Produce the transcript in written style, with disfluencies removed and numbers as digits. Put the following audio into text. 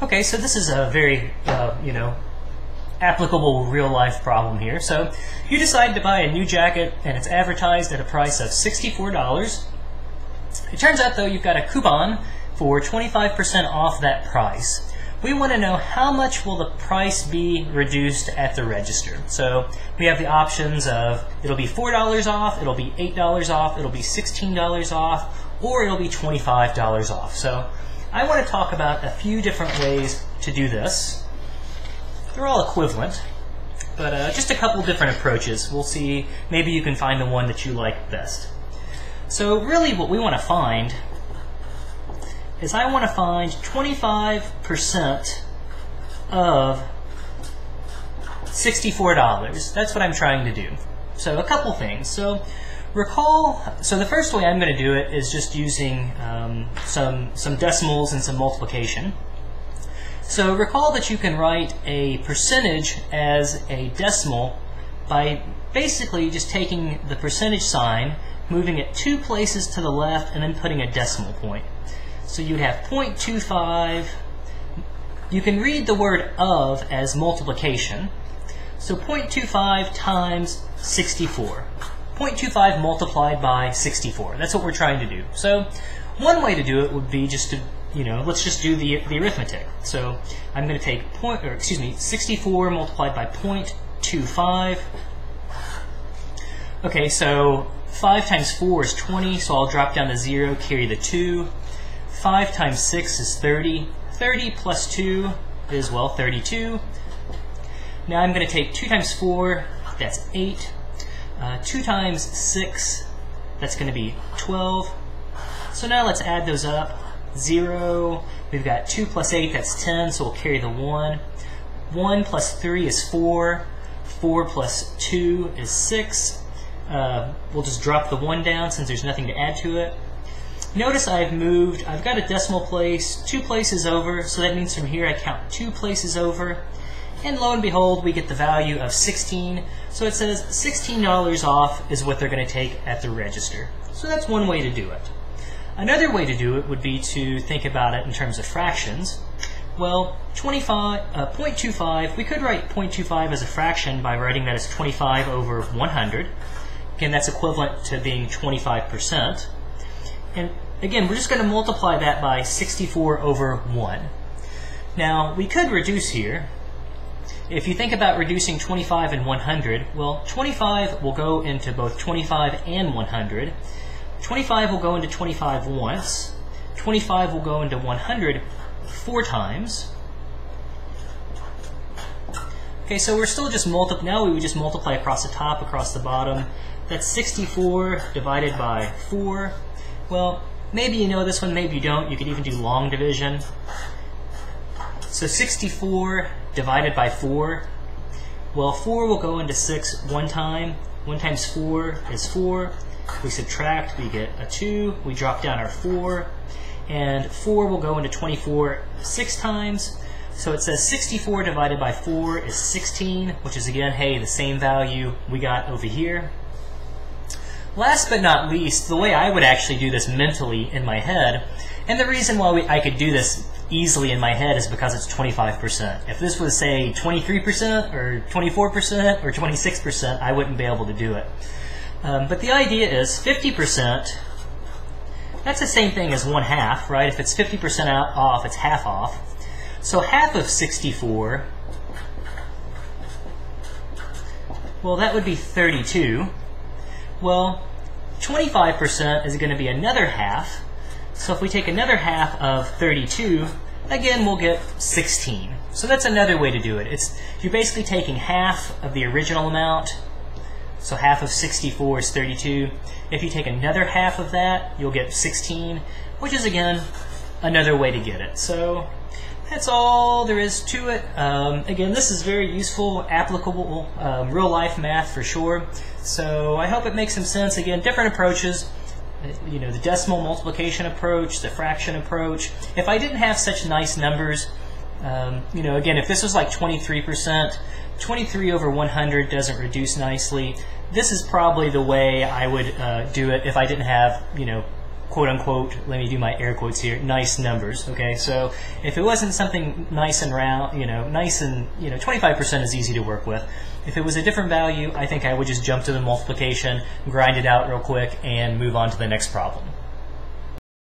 Okay, so this is a very, applicable real-life problem here. So you decide to buy a new jacket, and it's advertised at a price of $64. It turns out, though, you've got a coupon for 25% off that price. We want to know how much will the price be reduced at the register. So we have the options of it'll be $4 off, it'll be $8 off, it'll be $16 off, or it'll be $25 off. So I want to talk about a few different ways to do this. They're all equivalent, but just a couple different approaches. We'll see, maybe you can find the one that you like best. So really what we want to find is I want to find 25% of $64. That's what I'm trying to do. So a couple things. So the first way I'm going to do it is just using some decimals and some multiplication. So recall that you can write a percentage as a decimal by basically just taking the percentage sign, moving it two places to the left, and then putting a decimal point. So you'd have 0.25. You can read the word of as multiplication. So 0.25 times 64. 0.25 multiplied by 64. That's what we're trying to do. So one way to do it would be just to, let's just do the arithmetic. So I'm going to take 64 multiplied by 0.25. Okay, so 5 times 4 is 20, so I'll drop down to 0, carry the 2. 5 times 6 is 30. 30 plus 2 is, 32. Now I'm going to take 2 times 4, that's 8. 2 times 6, that's going to be 12. So now let's add those up. 0, we've got 2 plus 8, that's 10, so we'll carry the 1. 1 plus 3 is 4. 4 plus 2 is 6. We'll just drop the 1 down since there's nothing to add to it. Notice I've got a decimal place, 2 places over, so that means from here I count 2 places over. And lo and behold, we get the value of 16. So it says $16 off is what they're going to take at the register. So that's one way to do it. Another way to do it would be to think about it in terms of fractions. Well, 0.25, we could write 0.25 as a fraction by writing that as 25 over 100. Again, that's equivalent to being 25%. And again, we're just going to multiply that by 64 over 1. Now, we could reduce here. If you think about reducing 25 and 100, well, 25 will go into both 25 and 100. 25 will go into 25 once. 25 will go into 100 4 times. Okay, so we're still just now we would just multiply across the top, across the bottom. That's 64 divided by 4. Well, maybe you know this one, maybe you don't. You could even do long division. So 64 divided by 4. Well, 4 will go into 6 one time. 1 times 4 is 4. We subtract, we get a 2. We drop down our 4. And 4 will go into 24 6 times. So it says 64 divided by 4 is 16, which is, again, hey, the same value we got over here. Last but not least, the way I would actually do this mentally in my head, and the reason why I could do this easily in my head is because it's 25%. If this was, say, 23% or 24% or 26%, I wouldn't be able to do it. But the idea is 50%, that's the same thing as 1/2, right? If it's 50% off, it's half off. So half of 64, well, that would be 32. Well, 25% is going to be another half. So if we take another half of 32, again, we'll get 16. So that's another way to do it. You're basically taking half of the original amount. So half of 64 is 32. If you take another half of that, you'll get 16, which is, again, another way to get it. So that's all there is to it. Again, this is very useful, applicable, real-life math for sure. So I hope it makes some sense. Again, different approaches, the decimal multiplication approach, the fraction approach. If I didn't have such nice numbers, again, if this was like 23%, 23 over 100 doesn't reduce nicely. This is probably the way I would do it if I didn't have, quote-unquote, let me do my air quotes here, nice numbers, okay? So if it wasn't something nice and round, you know, nice and, you know, 25% is easy to work with. If it was a different value, I think I would just jump to the multiplication, grind it out real quick, and move on to the next problem.